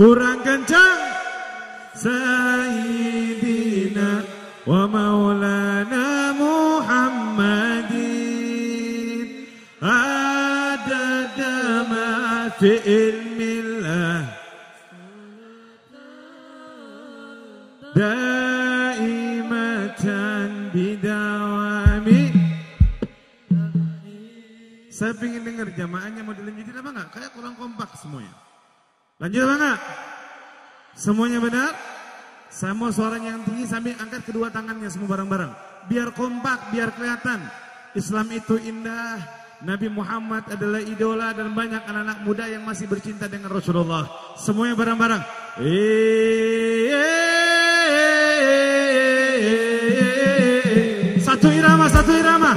Kurang kencang. Sayyidina wa maulana Muhammadin adada ma fi ilmillah daimatan bidawami. Saya ingin dengar jamaahnya mau dilanjutin apa enggak? Kayak kurang kompak semuanya. Lanjut apa enggak? Semuanya benar? Saya mau suara yang tinggi sambil angkat kedua tangannya semua bareng-bareng. Biar kompak, biar kelihatan. Islam itu indah. Nabi Muhammad adalah idola dan banyak anak-anak muda yang masih bercinta dengan Rasulullah. Semuanya bareng-bareng. Satu irama, satu irama.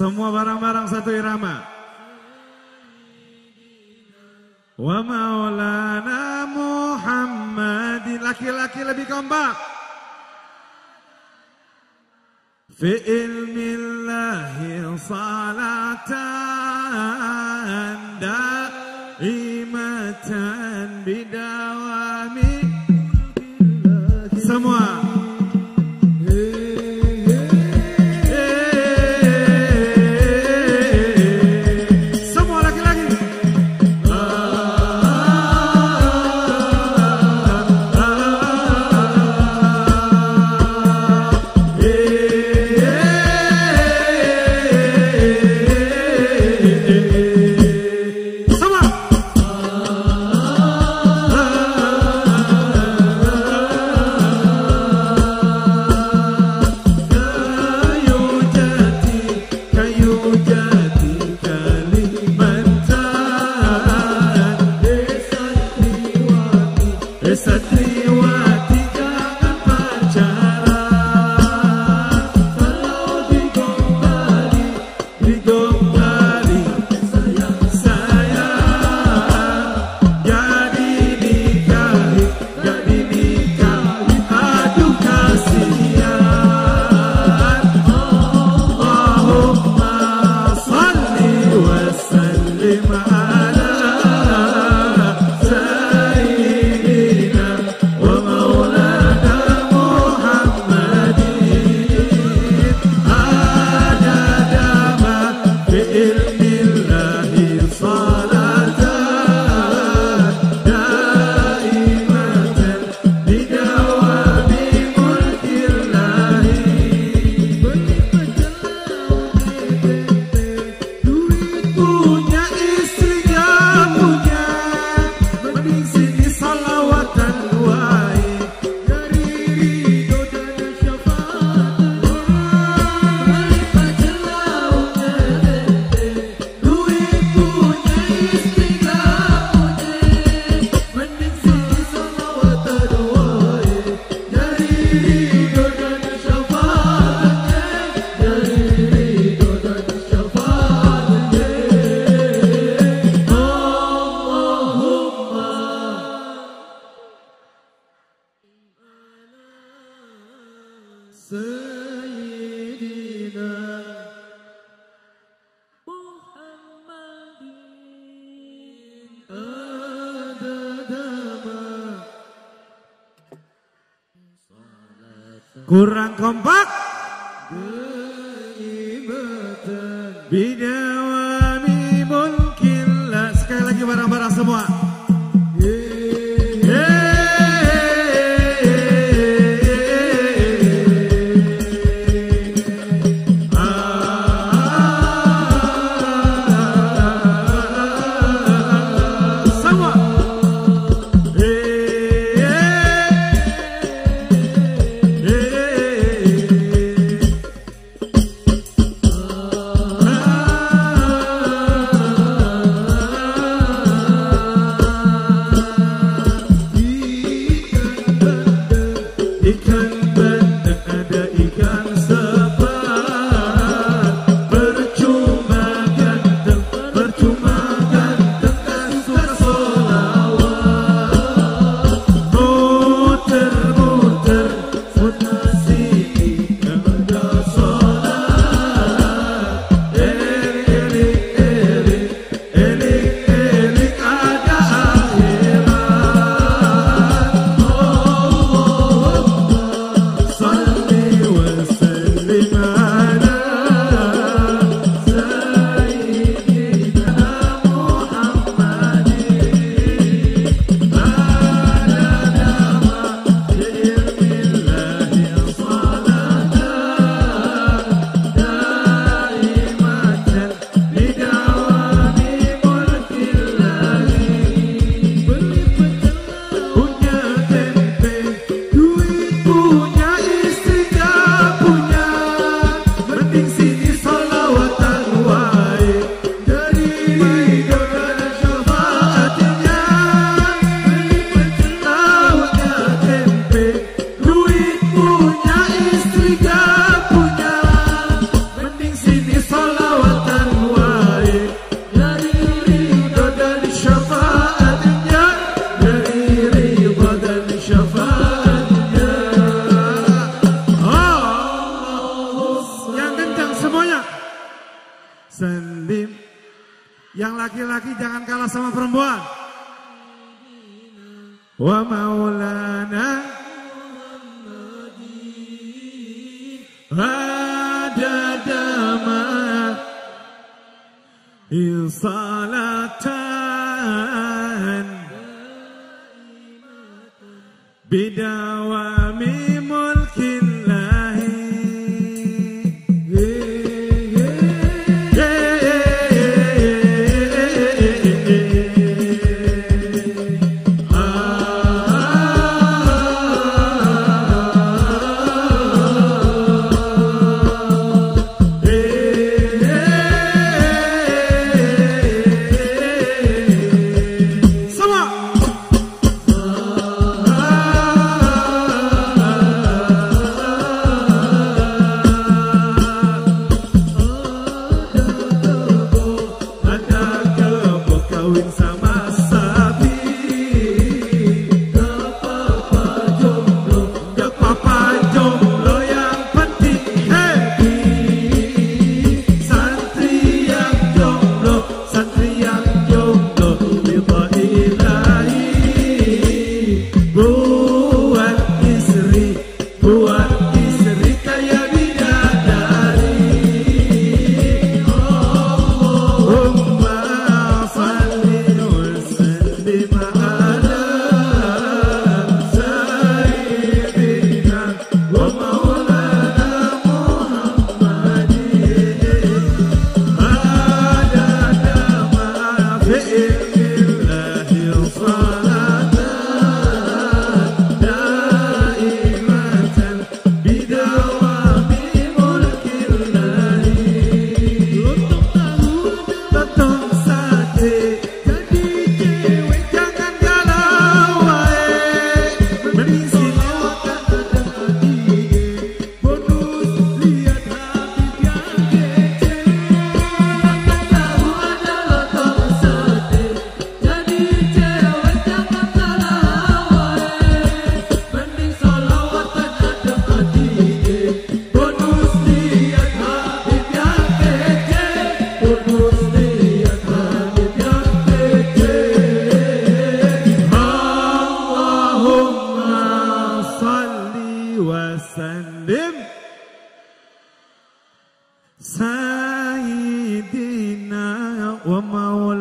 Semua barang-barang satu irama. Wa maulana Muhammadin. Laki-laki lebih kompak. Fi ilmillahi salatan daimatan bidawami. Semua. Sayyidina Muhammadin adadama. Kurang kompak. Bidawami mungkin lah. Sekali lagi barang-barang semua. Sendim. Yang laki-laki jangan kalah sama perempuan. Wa maulana adadama insalatan bidawami mulkin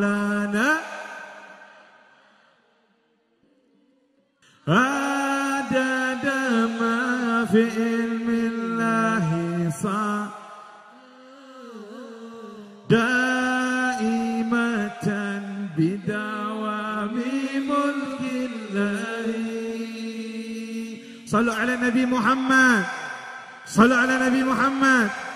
mana adada ma fi ilmillahi daimatan bidawami mulkillahi. Sallu ala Nabi Muhammad, sallu ala Nabi Muhammad.